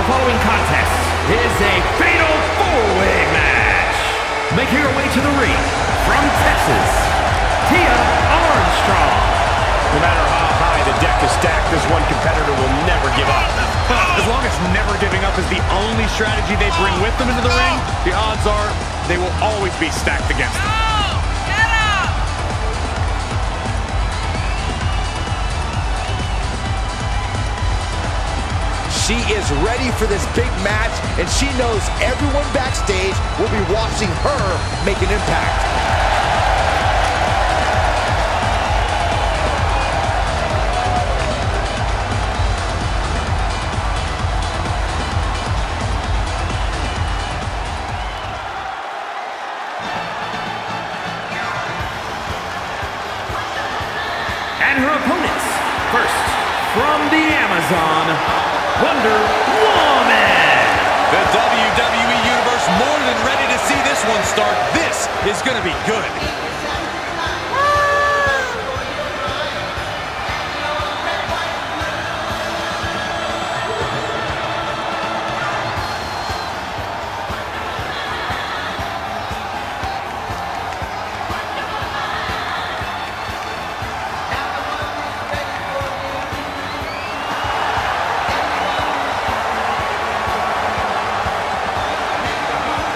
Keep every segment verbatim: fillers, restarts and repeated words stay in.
The following contest is a fatal four-way match. Making her way to the ring from Texas, Tina Armstrong. No matter how high the deck is stacked, this one competitor will never give up. As long as never giving up is the only strategy they bring with them into the ring, the odds are they will always be stacked against them. She is ready for this big match, and she knows everyone backstage will be watching her make an impact. And her opponents, first, from the Amazon, Wonder Woman! The W W E Universe more than ready to see this one start. This is gonna be good.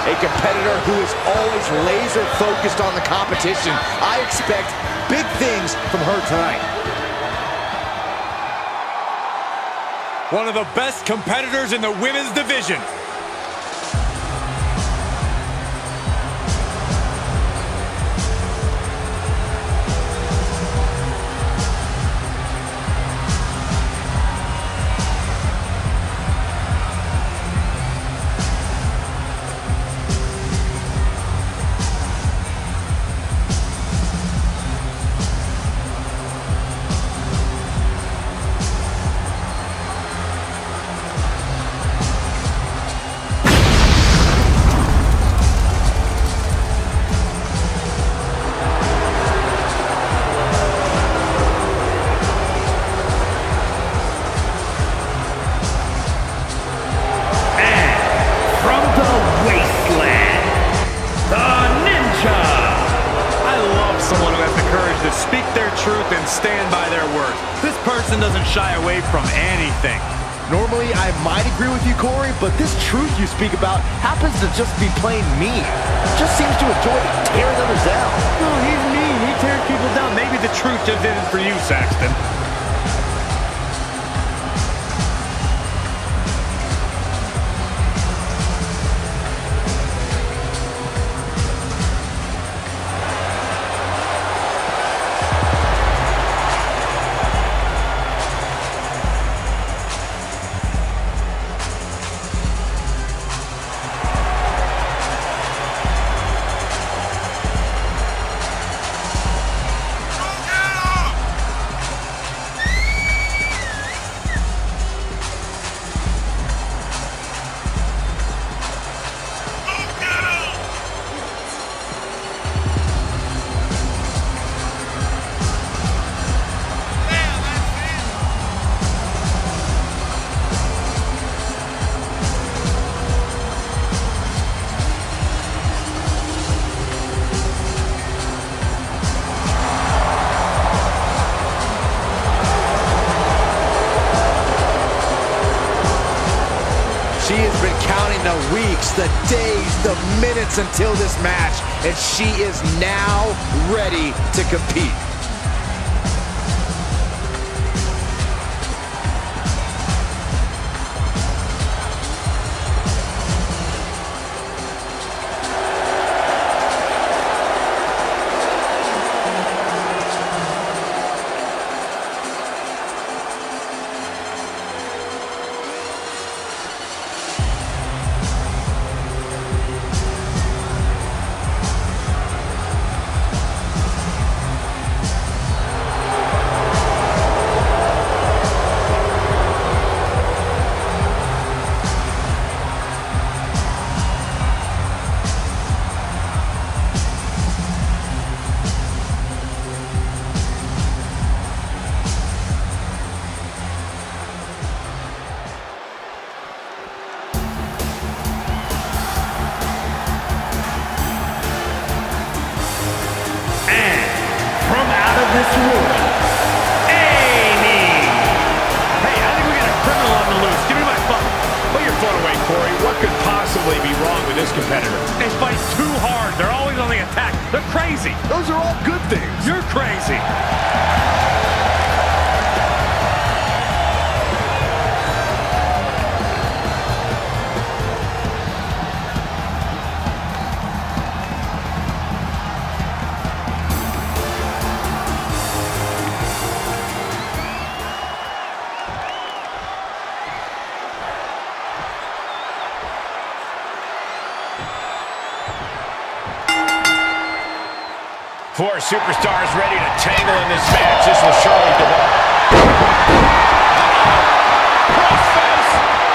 A competitor who is always laser focused on the competition. I expect big things from her tonight. One of the best competitors in the women's division. Speak their truth and stand by their word. This person doesn't shy away from anything. Normally, I might agree with you, Corey, but this truth you speak about happens to just be plain mean. Just seems to enjoy tearing others down. No, he's mean. He tears people down. Maybe the truth just isn't for you, Saxton. She has been counting the weeks, the days, the minutes until this match, and she is now ready to compete. this ruling. Amy! Hey, I think we got a criminal on the loose. Give me my phone. Put your phone away, Corey. What could possibly be wrong with this competitor? They fight too hard. They're always on the attack. They're crazy. Those are all good things. You're crazy. Four superstars ready to tangle in this match. This will surely develop. Crossface!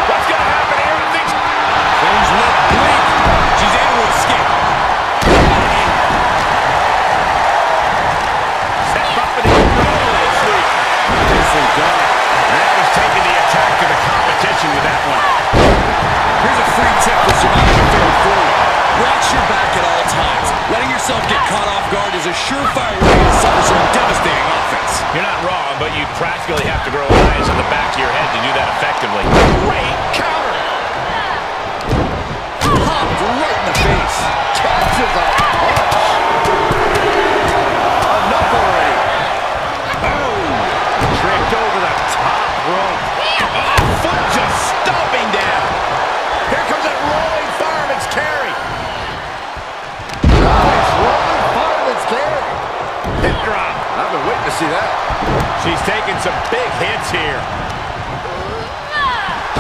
What's going to happen here? Things look bleak. She's able to escape. Step up and he's thrown last week. Nicely done. Now he's taking the attack to the competition with that one. Here's a free tip for Survivor thirty-four. Watch your back at all times. Letting yourself get caught off guard is a surefire way to suffer some devastating offense. You're not wrong, but you practically have to grow eyes on the back of your head to do that effectively. Great counter! Popped right in the face. Catches a punch. Enough already. Oh! Tripped over the top rope. Oh, foot just stomping down. Here comes that rolling fireman's carry. Drop. I've been waiting to see that. She's taking some big hits here.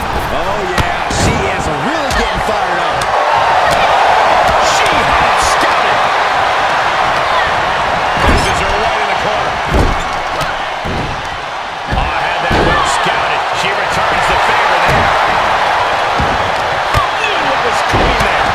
Oh, yeah. She is really getting fired up. She had it scouted. Pushes her right in the corner. Oh, I had that one scouted. She returns the favor there. Ooh, what was clean there?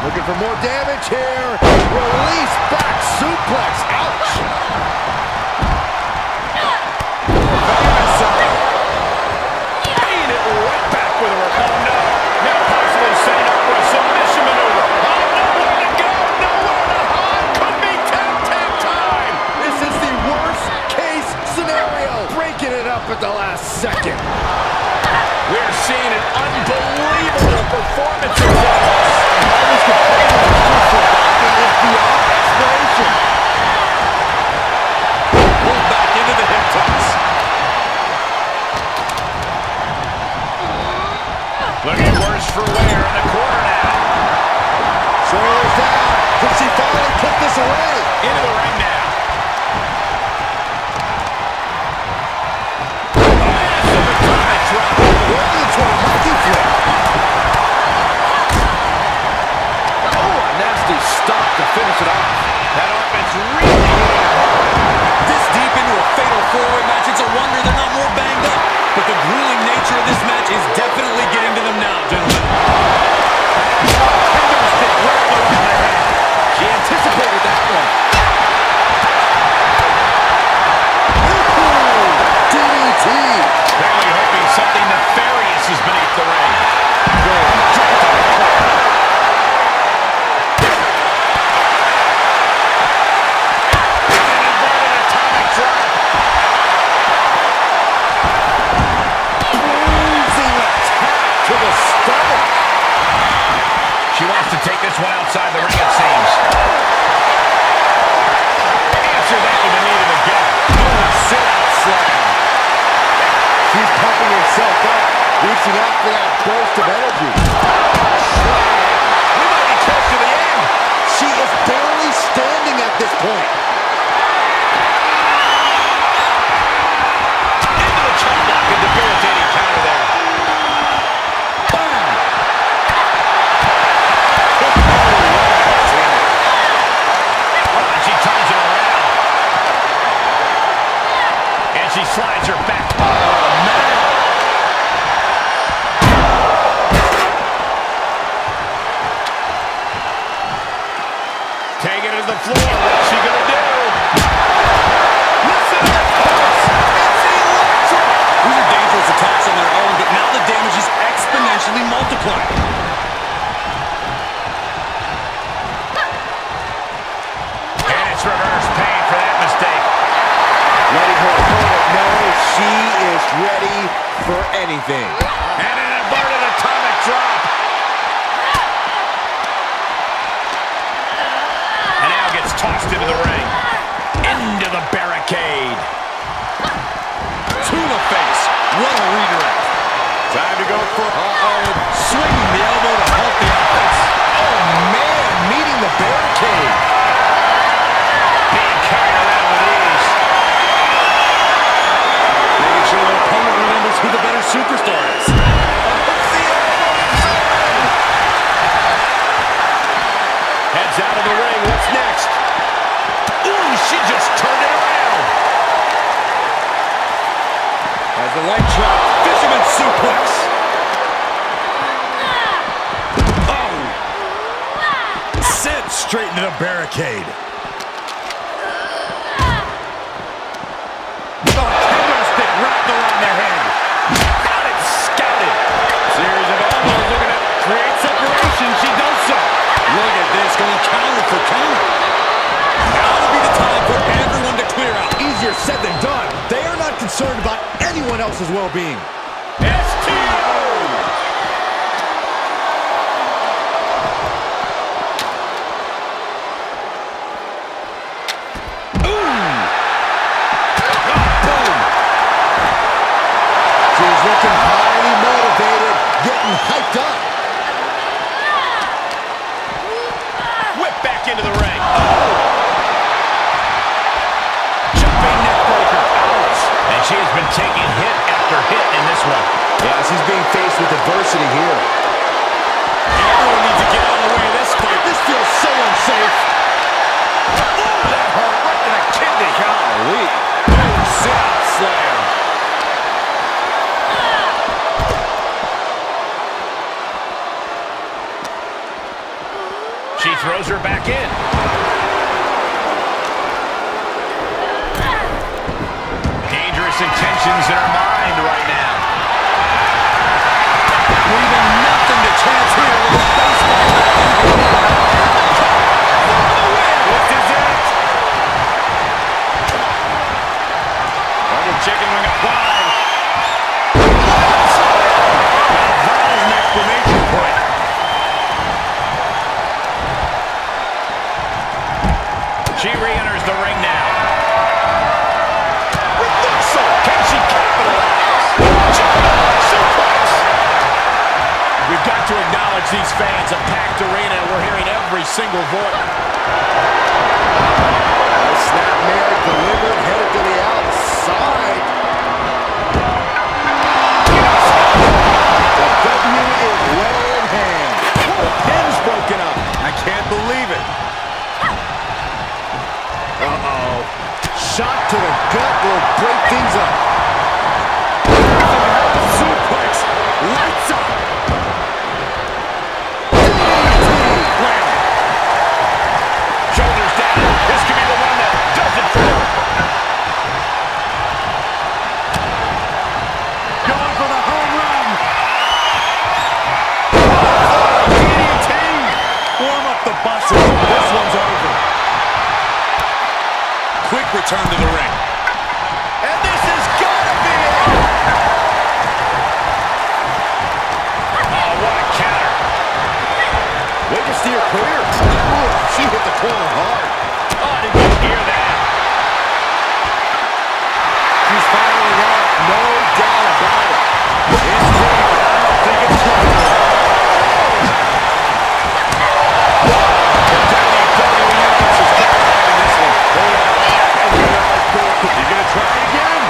Looking for more damage here. Release back suplex. Ouch. Back inside. Pain it right back with her. Oh, no. Now possibly setting up for a submission maneuver. Oh, nowhere to go. Nowhere to hide. Could be tap, tap time. This is the worst case scenario. Breaking it up at the last second. We're seeing an unbelievable performance of this. Looking worse for wear in the corner now. this one outside the ring, it seems. Answer that with a knee to the gut. Sit out slam. She's pumping herself up, reaching out for that burst of energy. Slam. We might be close to the end. She is barely standing at this point. Into the choke block and debilitating counter there. She slides her back. Oh, man. Taking it to the floor. What's she going to do? Listen to her pulse. It's electric. These are dangerous attacks on their own, but now the damage is exponentially multiplied. She is ready for anything. And an inverted atomic drop. And now gets tossed into the ring. Into the barricade. To the face. What a redirect. Time to go for uh-oh. Swinging the elbow to help the offense. Oh, man, meeting the barricade. Who the better superstar is. Heads out of the ring. What's next? Ooh, she just turned it around. Has the leg drop. Fisherman suplex. Oh. Sent straight into the barricade. Said than done. They are not concerned about anyone else's well-being. S T O! Ooh! Oh, boom! She's looking highly motivated, getting hyped up. Whip back into the ring. Oh! She has been taking hit after hit in this one. Yeah, she's being faced with adversity here. Everyone needs to get out of the way of this fight. This feels so unsafe. Oh, that hurt right to the kidney. Golly. Boom, sit-out slam. She throws her back in. Intentions in her mind right now. Leaving nothing to chance here. Baseball. What is it? Double chicken wing applied. That is an exclamation point. She re-enters the ring now. We've got to acknowledge these fans, a packed arena, and we're hearing every single voice. A snap mirror delivered, headed to the outside. The W is well in hand. The pin's broken up. I can't believe it. Uh-oh. Shot to the gut will break things up. Return to the ring. And this has got to be it! Oh, what a counter. Way to steer clear. She's firing out, no doubt about it. It's good. I don't think it's good. You're going to try again?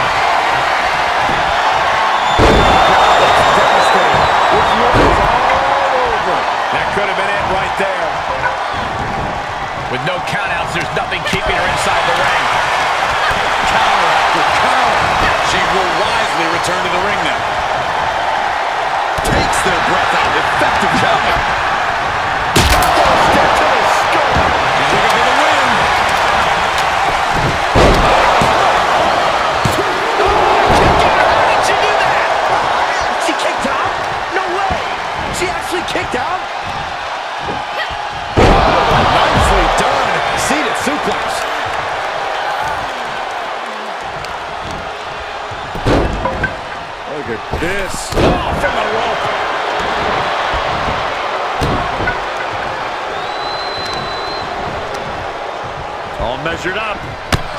Wow, that's devastating. This one is all over. That could have been it right there. With no countouts, there's nothing keeping her inside the ring. Counter after counter. She will wisely return to the ring now. Takes their breath out. Effective counter. Step to the score. She's looking for the win. Kicked out? Nicely done. Seated suplex. Look at this. Oh, from the rope. All measured up.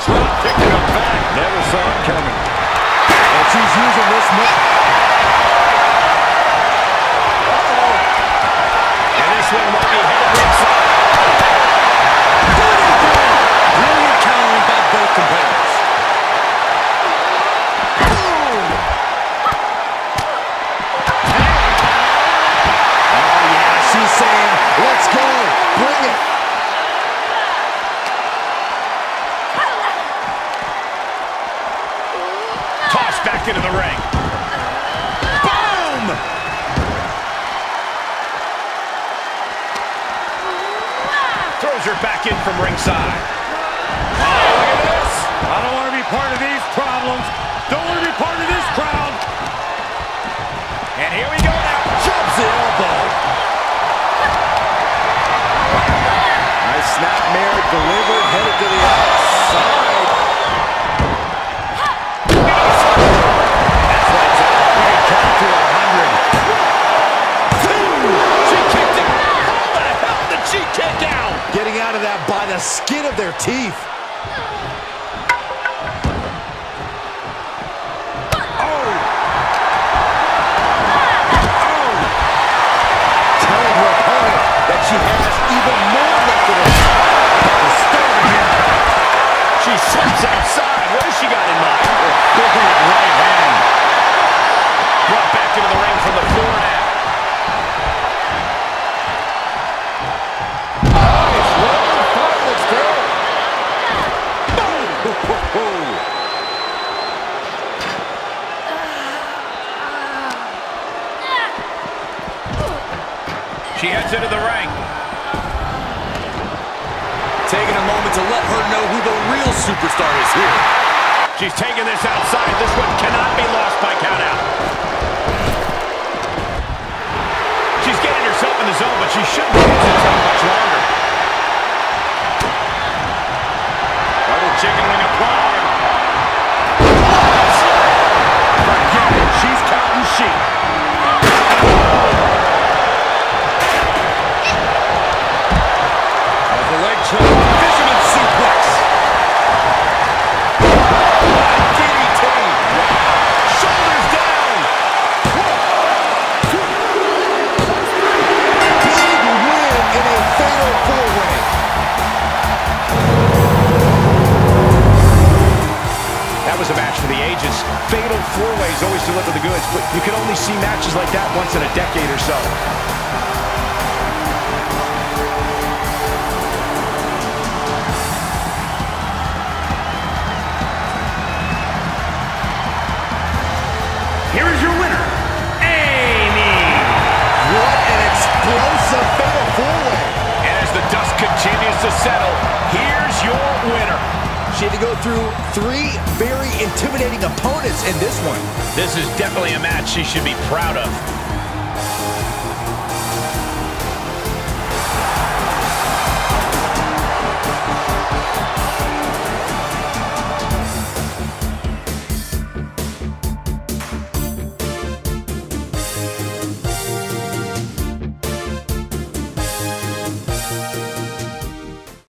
Drop kick and a back. Never saw it coming. And she's using this move. This one might be headed inside. Brilliant countering by both competitors. Boom! Oh, yeah, she's saying, let's go, bring it. Tossed back into the ring. Boom! Back in from ringside. Oh, look at this. I don't want to be part of these problems. Don't want to be part of this crowd. And here we go now. Jumps the elbow. Nice snap mirror delivered, headed to the outside. That's right, John. Count to one hundred. Two. She kicked it. How the hell did she kick out? Getting out of that by the skin of their teeth. Oh! Oh! Telling her opponent that she has even more left in her. She slips outside. What has she got in mind? Looking at right hand. Brought back into the ring from the floor now. She heads into the ring. Taking a moment to let her know who the real superstar is here. She's taking this outside. This one cannot be lost by countout. She's getting herself in the zone, but she shouldn't be in the zone much longer. Double chicken wing applied. Forget it. She's counting sheep. Fisherman suplex. D D T. Shoulders down. Big win in a fatal four-way. That was a match for the ages. Fatal four-ways always deliver the goods, but you can only see matches like that once in a decade or so. Here is your winner, Amy. What an explosive fatal four-way. And as the dust continues to settle, here's your winner. She had to go through three very intimidating opponents in this one. This is definitely a match she should be proud of.